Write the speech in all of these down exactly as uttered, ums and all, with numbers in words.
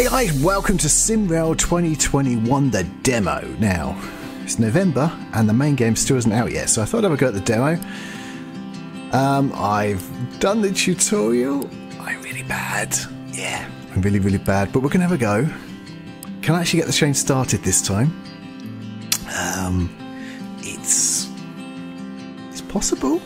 Hey guys, welcome to SimRail twenty twenty-one, the demo. Now, it's November and the main game still isn't out yet, so I thought I'd have a go at the demo. Um, I've done the tutorial. I'm really bad. Yeah, I'm really, really bad, but we're going to have a go. Can I actually get the train started this time? Um, it's... it's possible.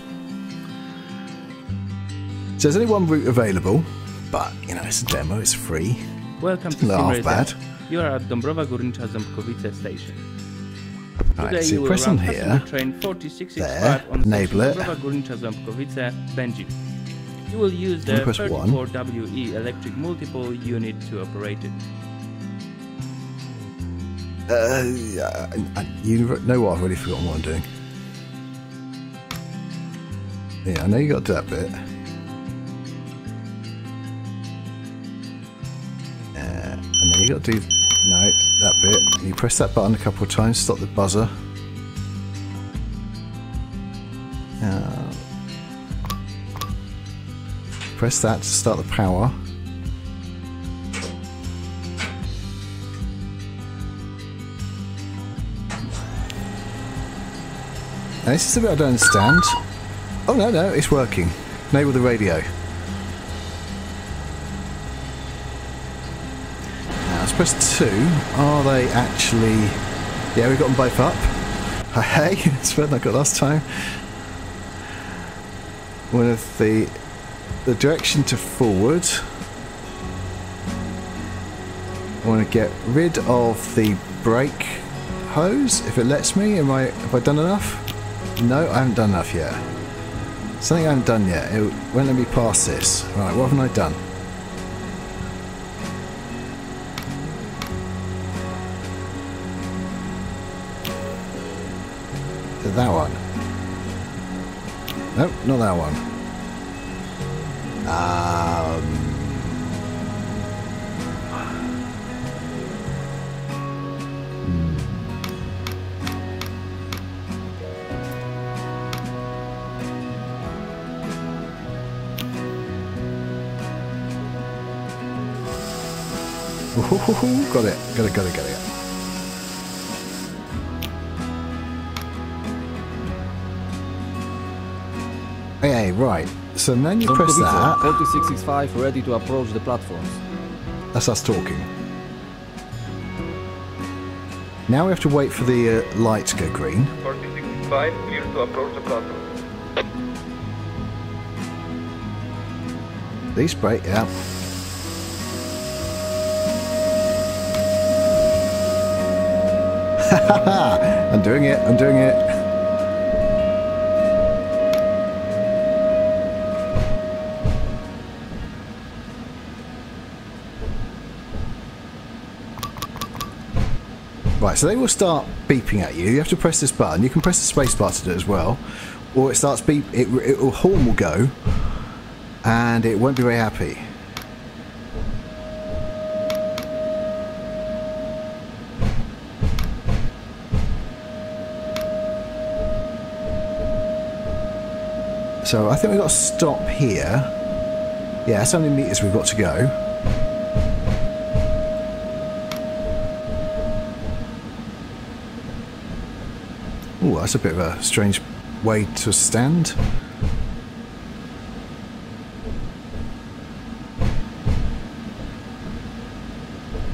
So there's only one route available, but, you know, it's a demo, it's free. Welcome to SimRail. You are at Dąbrowa Górnicza Ząbkowice station. Today right, so you will press on here, train forty-six sixty-five on enable it. Dąbrowa Górnicza Ząbkowice, Będzin. You will use the thirty-four W E electric multiple unit to operate it. Uh, you know what? I've already forgotten what I'm doing. Yeah, I know you got to do that bit. And then you got to do no that bit. You press that button a couple of times. Stop the buzzer. Uh, press that to start the power. Now this is the bit I don't understand. Oh no no, it's working. Enable the radio. Press two. Are they actually? Yeah, we've got them both up. Hey, it's better than I got last time. One of the the direction to forward. I want to get rid of the brake hose if it lets me. Am I? Have I done enough? No, I haven't done enough yet. Something I haven't done yet. It won't let me pass this. Right, what haven't I done? That one. Nope, not that one. Um. Mm. Got it. Got it. Got it. Got it. Okay, right. So then you press that. forty-six sixty-five, ready to approach the platforms. That's us talking. Now we have to wait for the uh, light to go green. forty-six sixty-five, clear to approach the platform. These brake, yeah. Ha ha ha! I'm doing it, I'm doing it. Right, so they will start beeping at you. You have to press this button. You can press the space bar to do it as well. Or it starts beep. It, it will horn will go, and it won't be very happy. So I think we've got to stop here. Yeah, that's how many meters we've got to go. Oh, that's a bit of a strange way to stand.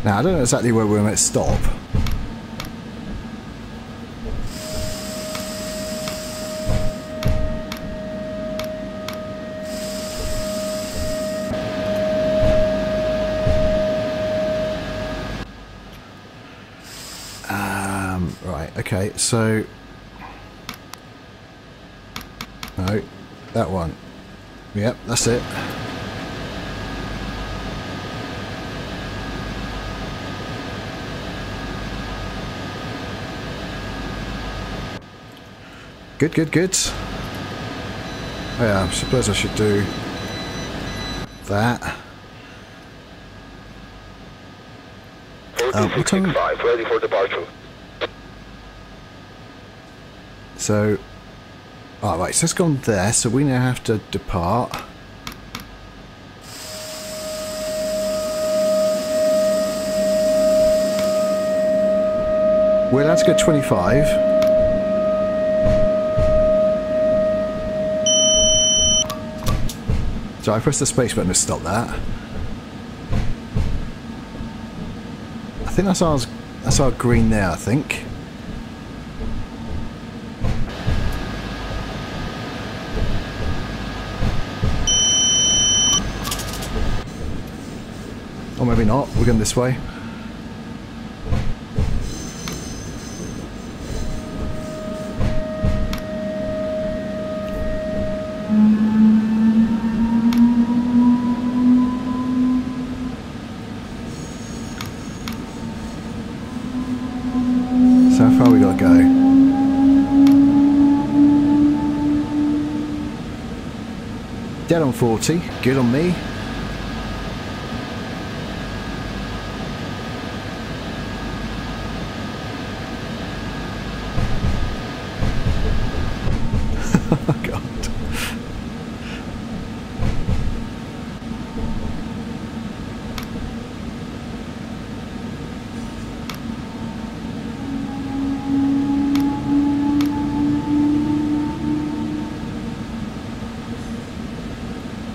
Now, I don't know exactly where we're meant to stop. Um, right, okay, so... no, that one. Yep, that's it. Good, good, good. Oh yeah, I suppose I should do that. forty-six sixty-five, ready for departure. So... all right, so it's gone there, so we now have to depart. We're allowed to go twenty-five. So I pressed the space button to stop that. I think that's our, that's our green there, I think. Or maybe not, we're going this way. Dead on forty, good on me. God.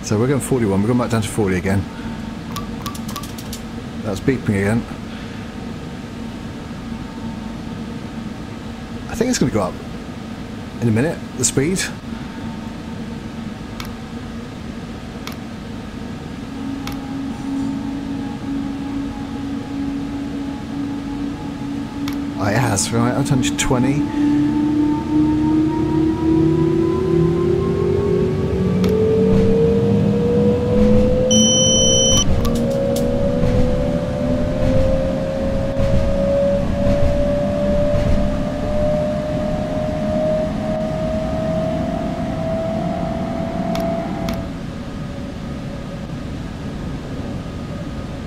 So we're going forty-one, we're going back down to forty again. That's beeping again. I think it's going to go up in a minute, the speed. Oh, it has, right, I'll turn to twenty.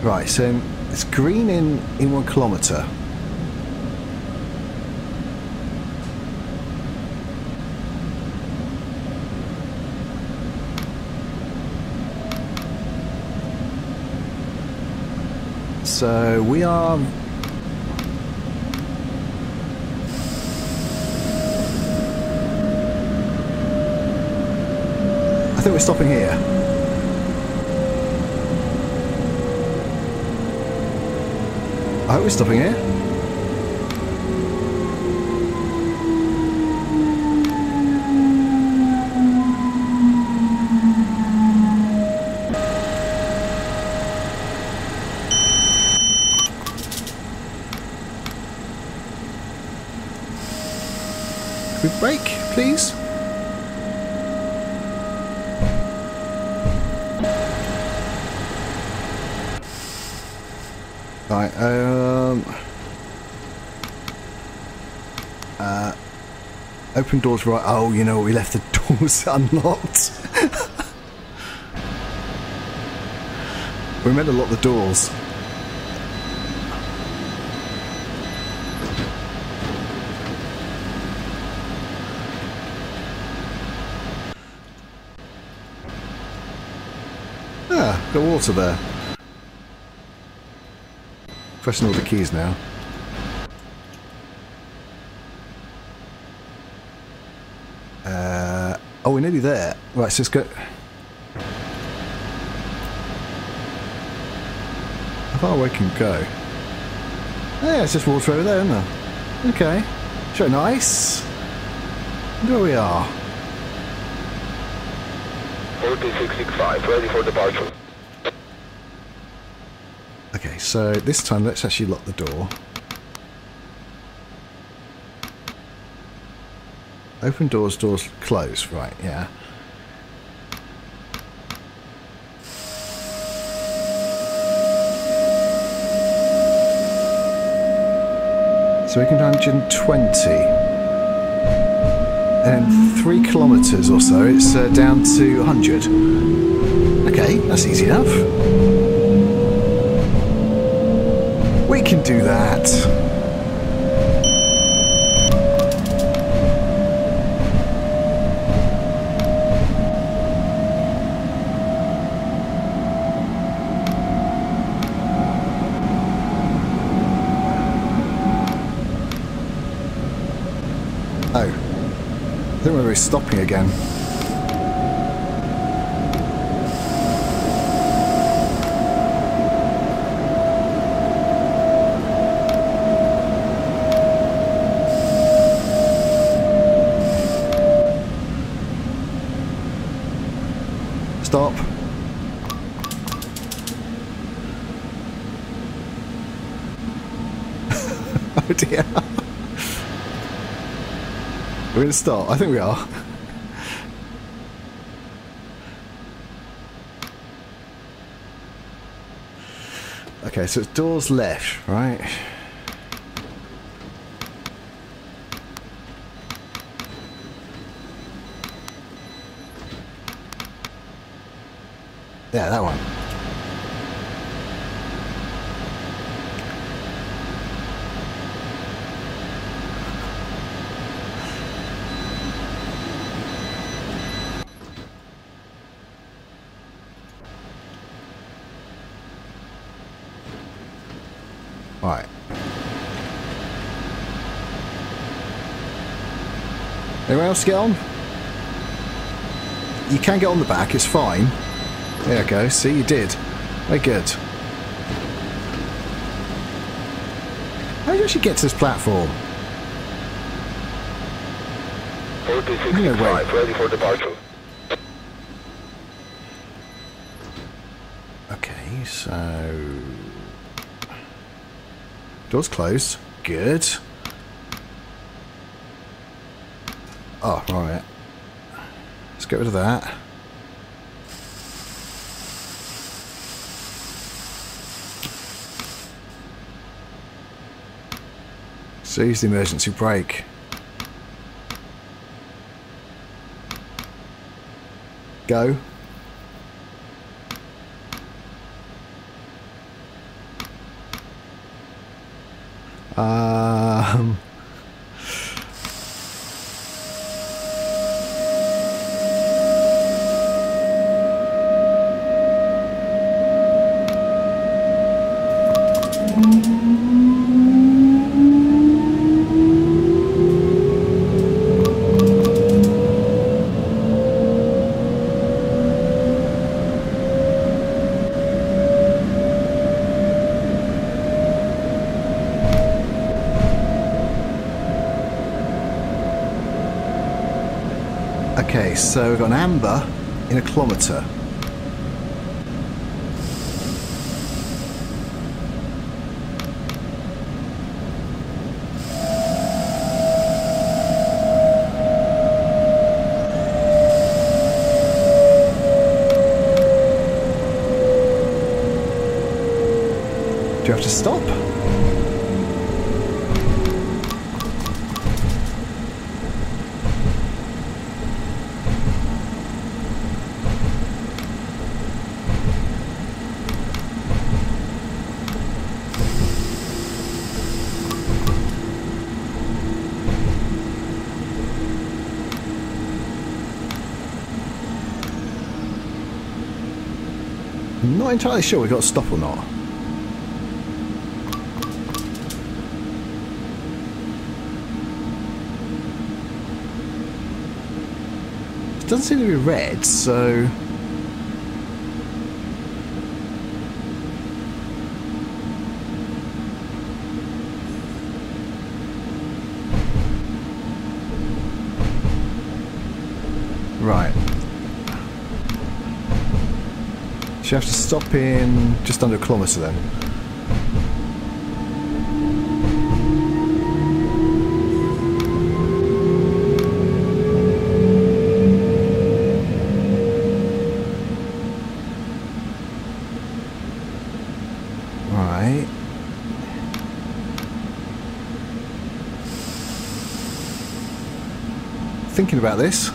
Right, so it's green in, in one kilometre. So we are... I think we're stopping here. I hope we're stopping here. Can we brake, please? Right, um... Uh... Open doors right... Oh, you know, we left the doors unlocked. We meant to lock the doors. Ah, got water there. Pressing all the keys now. Uh, oh, we're nearly there. Right, so let's go. How far away can we go? Yeah, it's just water over there, isn't there? Okay. So nice. And there we are. four two six six five, ready for departure. Okay, so this time let's actually lock the door. Open doors, doors close, right, yeah. So we can do one hundred twenty. And three kilometres or so, it's uh, down to one hundred. Okay, that's easy enough. We can do that. Oh, I think we're stopping again. Stop. Oh dear. We're going to stop. I think we are. Okay, so it's doors left, right? Yeah, that one. Right. Anyone else get on? You can get on the back, it's fine. There you go, see, you did. Very good. How do you actually get to this platform? four two six five, ready for departure. Okay, so... door's closed. Good. Oh, right. Let's get rid of that. So use the emergency brake. Go. Um. Okay, so we've got an amber in a kilometre. Do you have to stop? Not entirely sure we've got to stop or not. It doesn't seem to be red, so... right. So you have to stop in just under a kilometre then. Right. Thinking about this.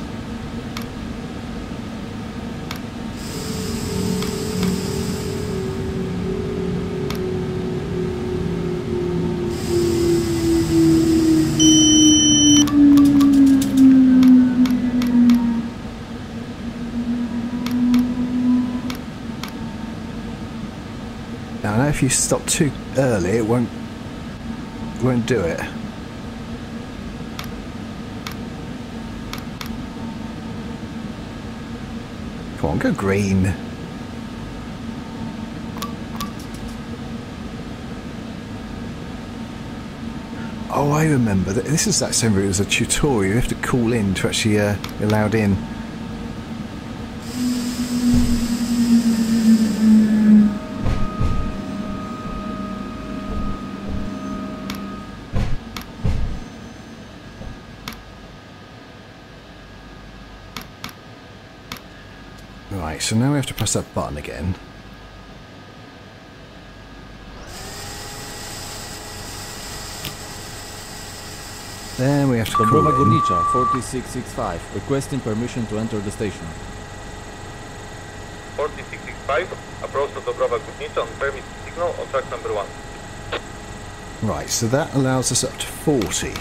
Now I know if you stop too early, it won't won't do it. Come on, go green. Oh, I remember. This is that same route as a tutorial. You have to call in to actually uh, be allowed in. Right, so now we have to press that button again. Then we have to Dąbrowa Górnicza forty-six sixty-five, requesting permission to enter the station. forty-six sixty-five, approach to Dąbrowa Górnicza on permit signal on track number one. Right, so that allows us up to forty.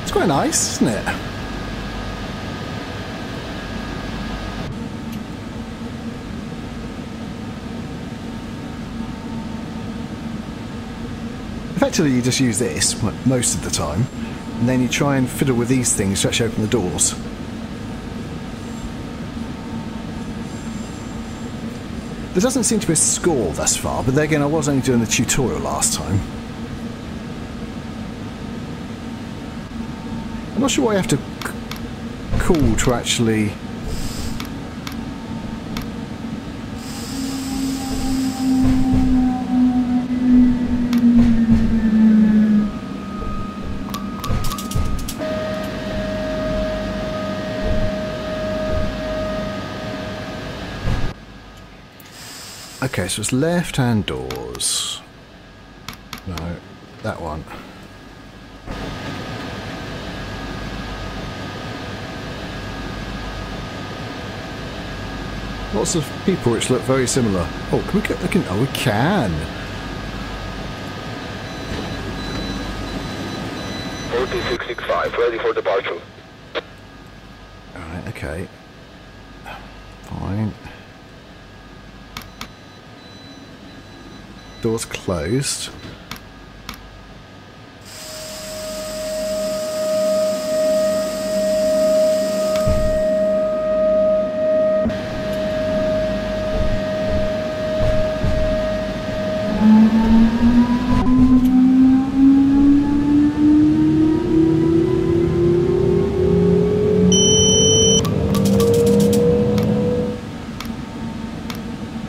It's quite nice, isn't it? Effectively, you just use this most of the time, and then you try and fiddle with these things to actually open the doors. There doesn't seem to be a score thus far, but there again, I was only doing the tutorial last time. I'm not sure what I have to call to actually... Okay, so it's left-hand doors. No, that one. Lots of people which look very similar. Oh, can we get looking? Oh, we can. forty-six sixty-five, ready for departure. Alright, okay. Fine. Doors closed.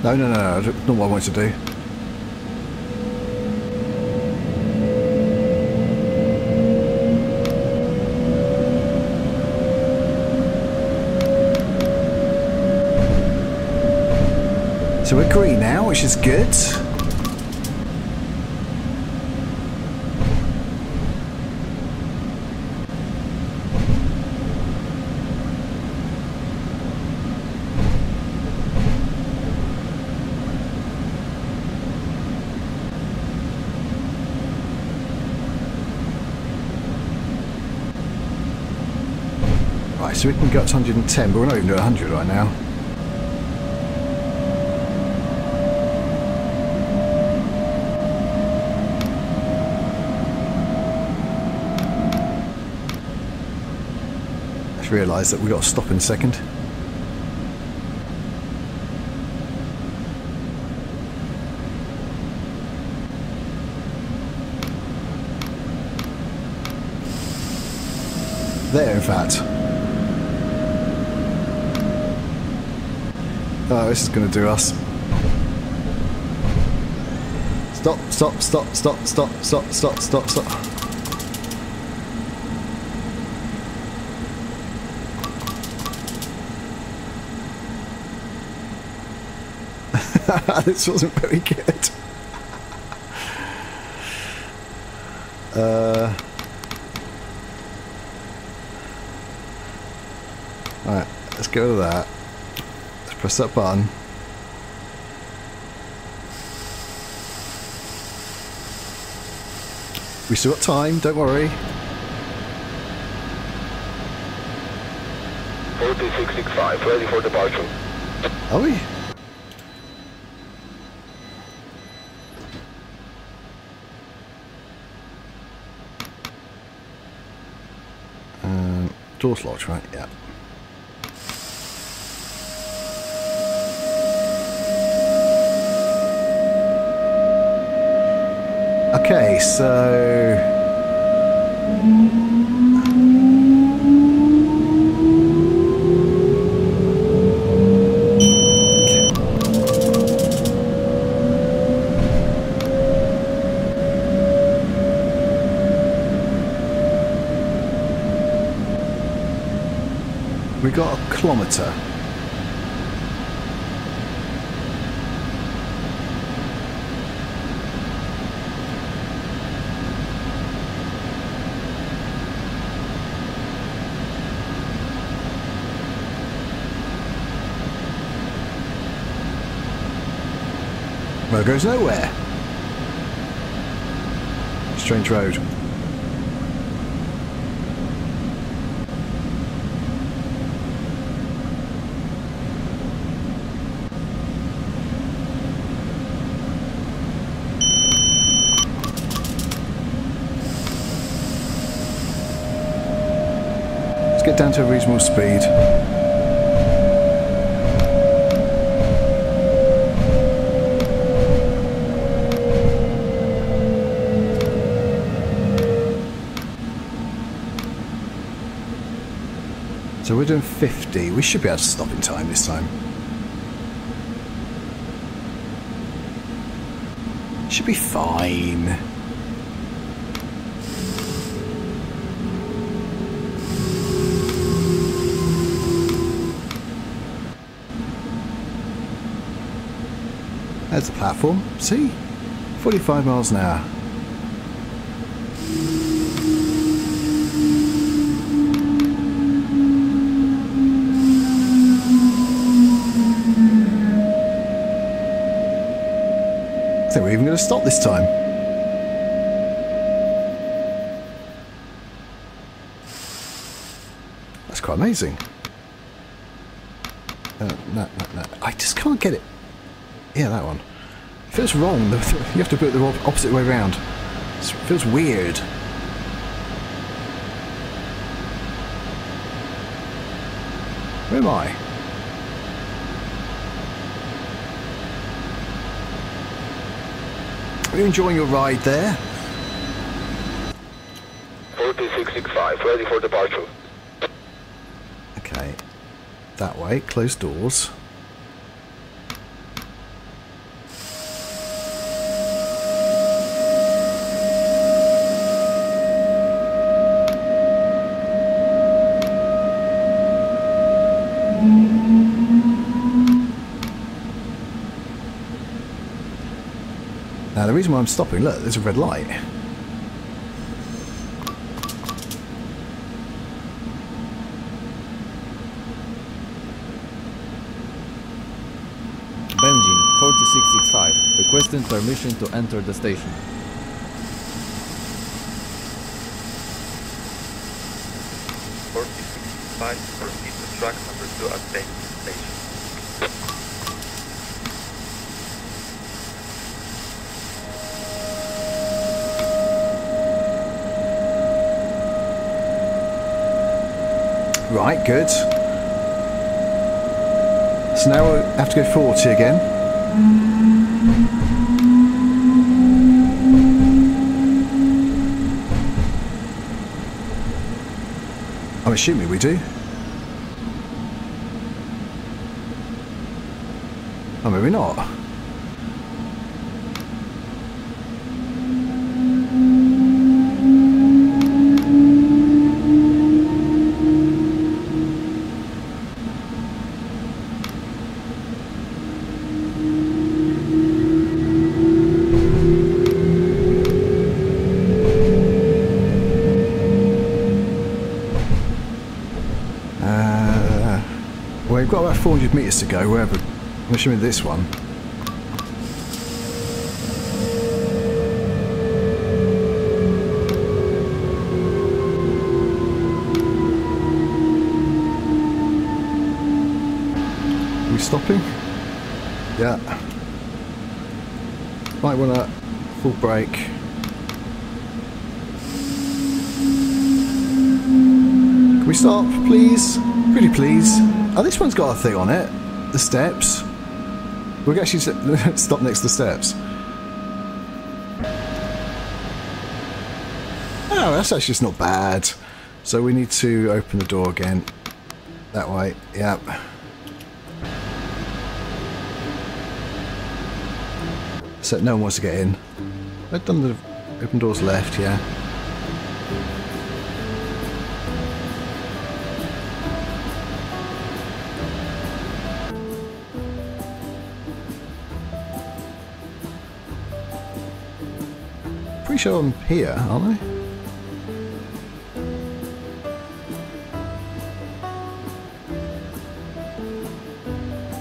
No, no, no, no, not what I wanted to do. So we're green now, which is good. Right, so we can go up to one hundred and ten, but we're not even doing one hundred right now. I just realised that we've got to stop in a second. There, in fact. Oh, this is going to do us. Stop, stop, stop, stop, stop, stop, stop, stop, stop. This wasn't very good. Uh, go to that. Let's press that button. We still got time, don't worry. four two six six five, ready for departure. Are we? Um, door's locked, right? Yeah. Okay, so we got a kilometre. Well, it goes nowhere. Strange road. Let's get down to a reasonable speed. So we're doing fifty. We should be able to stop in time this time. Should be fine. There's the platform. See? forty-five miles an hour. I think we're even going to stop this time. That's quite amazing. No, no, no, no. I just can't get it. Yeah, that one. It feels wrong. You have to put it the opposite way round. It feels weird. Where am I? Are you enjoying your ride there? four two six six five, ready for departure. Okay. That way, close doors. Now the reason why I'm stopping, look, there's a red light. Będzin four two six six five, requesting permission to enter the station. four two six six five, proceed to track number two at the station. Right, good. So now we have to go forty again. I'm assuming we do. Or maybe not. we've got about four hundred metres to go, wherever. I'm assuming this one. Are we stopping? Yeah. Might want to full brake. We stop, please? Pretty please. Oh, this one's got a thing on it. The steps. We'll actually stop next to the steps. Oh, that's actually just not bad. So we need to open the door again. That way, yep. So no one wants to get in. I've done the open doors left, yeah. Sure I'm here, aren't I?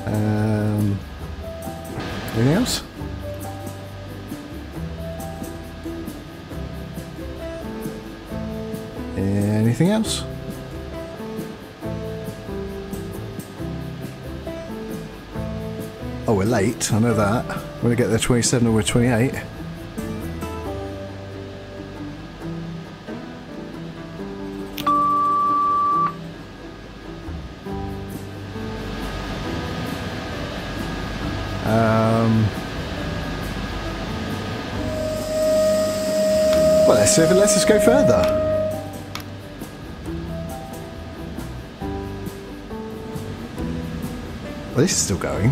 Um, anything else? Anything else? Oh, we're late, I know that. I'm gonna get there twenty-seven or we're twenty-eight. So if it lets us go further. Well, this is still going.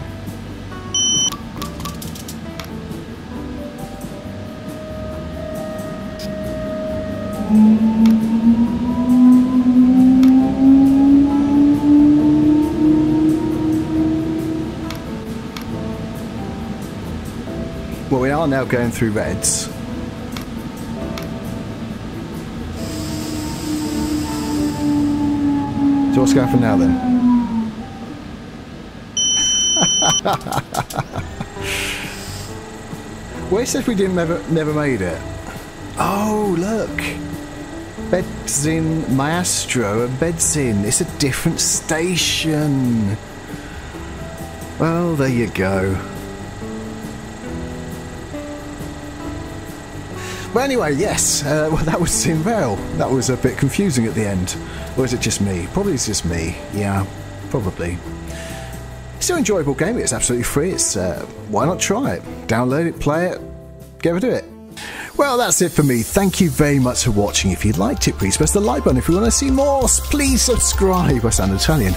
Well, we are now going through reds. So what's going for now then? Well, it says we didn't never never made it. Oh look, Będzin, Maestro, and Będzin. It's a different station. Well, there you go. But anyway, yes, uh, well, that was SimRail. That was a bit confusing at the end. Or is it just me? Probably it's just me. Yeah, probably. It's an enjoyable game. It's absolutely free. It's uh, why not try it? Download it, play it, get rid of it. Well, that's it for me. Thank you very much for watching. If you liked it, please press the like button. If you want to see more, please subscribe. I sound Italian.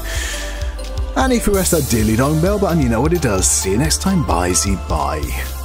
And if you press that dilly dong bell button, you know what it does. See you next time. Bye-zee-bye.